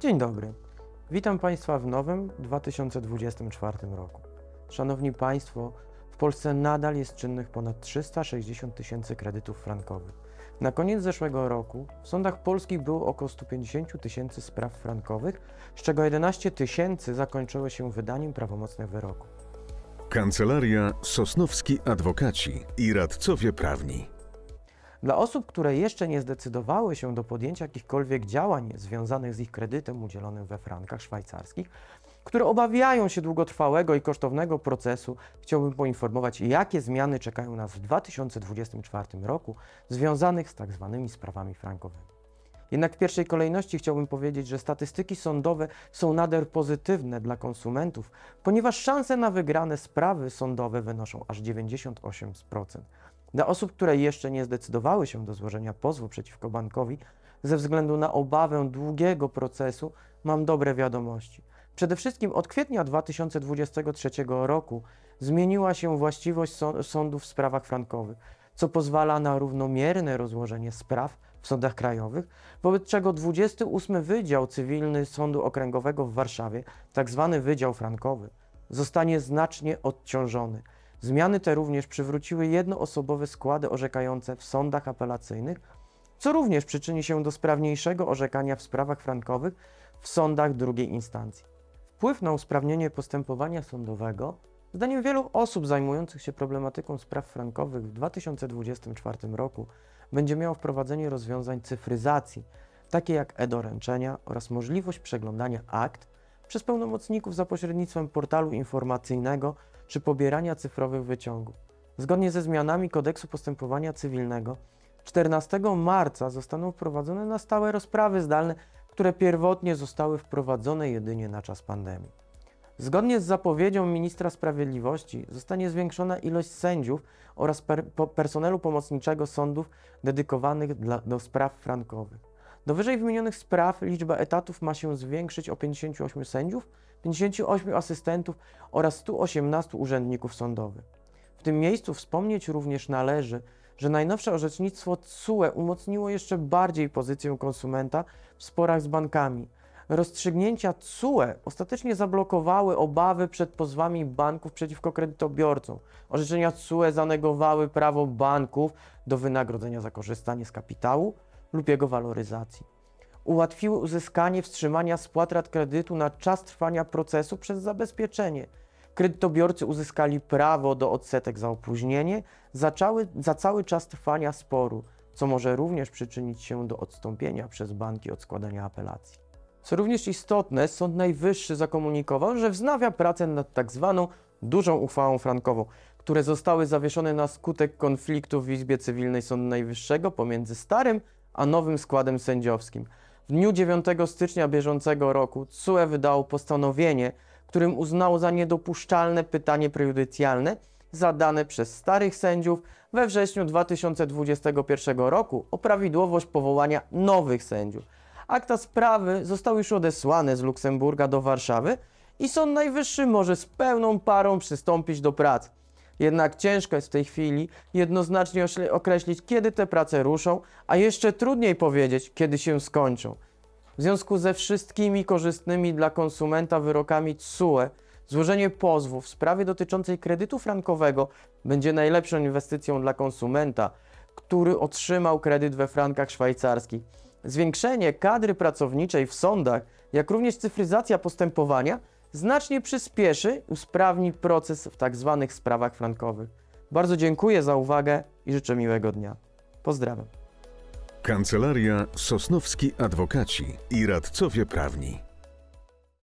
Dzień dobry, witam Państwa w nowym 2024 roku. Szanowni Państwo, w Polsce nadal jest czynnych ponad 360 tysięcy kredytów frankowych. Na koniec zeszłego roku w sądach polskich było około 150 tysięcy spraw frankowych, z czego 11 tysięcy zakończyły się wydaniem prawomocnych wyroków. Kancelaria Sosnowski Adwokaci i Radcowie Prawni. Dla osób, które jeszcze nie zdecydowały się do podjęcia jakichkolwiek działań związanych z ich kredytem udzielonym we frankach szwajcarskich, które obawiają się długotrwałego i kosztownego procesu, chciałbym poinformować, jakie zmiany czekają nas w 2024 roku związanych z tak zwanymi sprawami frankowymi. Jednak w pierwszej kolejności chciałbym powiedzieć, że statystyki sądowe są nader pozytywne dla konsumentów, ponieważ szanse na wygrane sprawy sądowe wynoszą aż 98%. Dla osób, które jeszcze nie zdecydowały się do złożenia pozwu przeciwko bankowi, ze względu na obawę długiego procesu, mam dobre wiadomości. Przede wszystkim od kwietnia 2023 roku zmieniła się właściwość sądów w sprawach frankowych, co pozwala na równomierne rozłożenie spraw w sądach krajowych, wobec czego 28 Wydział Cywilny Sądu Okręgowego w Warszawie, tzw. Wydział Frankowy, zostanie znacznie odciążony. Zmiany te również przywróciły jednoosobowe składy orzekające w sądach apelacyjnych, co również przyczyni się do sprawniejszego orzekania w sprawach frankowych w sądach drugiej instancji. Wpływ na usprawnienie postępowania sądowego, zdaniem wielu osób zajmujących się problematyką spraw frankowych w 2024 roku, będzie miało wprowadzenie rozwiązań cyfryzacji, takie jak e-doręczenia oraz możliwość przeglądania akt przez pełnomocników za pośrednictwem portalu informacyjnego czy pobierania cyfrowych wyciągów. Zgodnie ze zmianami Kodeksu Postępowania Cywilnego 14 marca zostaną wprowadzone na stałe rozprawy zdalne, które pierwotnie zostały wprowadzone jedynie na czas pandemii. Zgodnie z zapowiedzią ministra sprawiedliwości zostanie zwiększona ilość sędziów oraz personelu pomocniczego sądów dedykowanych do spraw frankowych. Do wyżej wymienionych spraw liczba etatów ma się zwiększyć o 58 sędziów, 58 asystentów oraz 118 urzędników sądowych. W tym miejscu wspomnieć również należy, że najnowsze orzecznictwo TSUE umocniło jeszcze bardziej pozycję konsumenta w sporach z bankami. Rozstrzygnięcia TSUE ostatecznie zablokowały obawy przed pozwami banków przeciwko kredytobiorcom. Orzeczenia TSUE zanegowały prawo banków do wynagrodzenia za korzystanie z kapitału lub jego waloryzacji. Ułatwiły uzyskanie wstrzymania spłat rat kredytu na czas trwania procesu przez zabezpieczenie. Kredytobiorcy uzyskali prawo do odsetek za opóźnienie za cały czas trwania sporu, co może również przyczynić się do odstąpienia przez banki od składania apelacji. Co również istotne, Sąd Najwyższy zakomunikował, że wznawia pracę nad tzw. dużą uchwałą frankową, które zostały zawieszone na skutek konfliktu w Izbie Cywilnej Sądu Najwyższego pomiędzy starym a nowym składem sędziowskim. W dniu 9 stycznia bieżącego roku TSUE wydało postanowienie, którym uznało za niedopuszczalne pytanie prejudycjalne zadane przez starych sędziów we wrześniu 2021 roku o prawidłowość powołania nowych sędziów. Akta sprawy zostały już odesłane z Luksemburga do Warszawy i Sąd Najwyższy może z pełną parą przystąpić do prac. Jednak ciężko jest w tej chwili jednoznacznie określić, kiedy te prace ruszą, a jeszcze trudniej powiedzieć, kiedy się skończą. W związku ze wszystkimi korzystnymi dla konsumenta wyrokami TSUE, złożenie pozwu w sprawie dotyczącej kredytu frankowego będzie najlepszą inwestycją dla konsumenta, który otrzymał kredyt we frankach szwajcarskich. Zwiększenie kadry pracowniczej w sądach, jak również cyfryzacja postępowania, znacznie przyspieszy i usprawni proces w tzw. sprawach frankowych. Bardzo dziękuję za uwagę i życzę miłego dnia. Pozdrawiam. Kancelaria Sosnowski Adwokaci i Radcowie Prawni.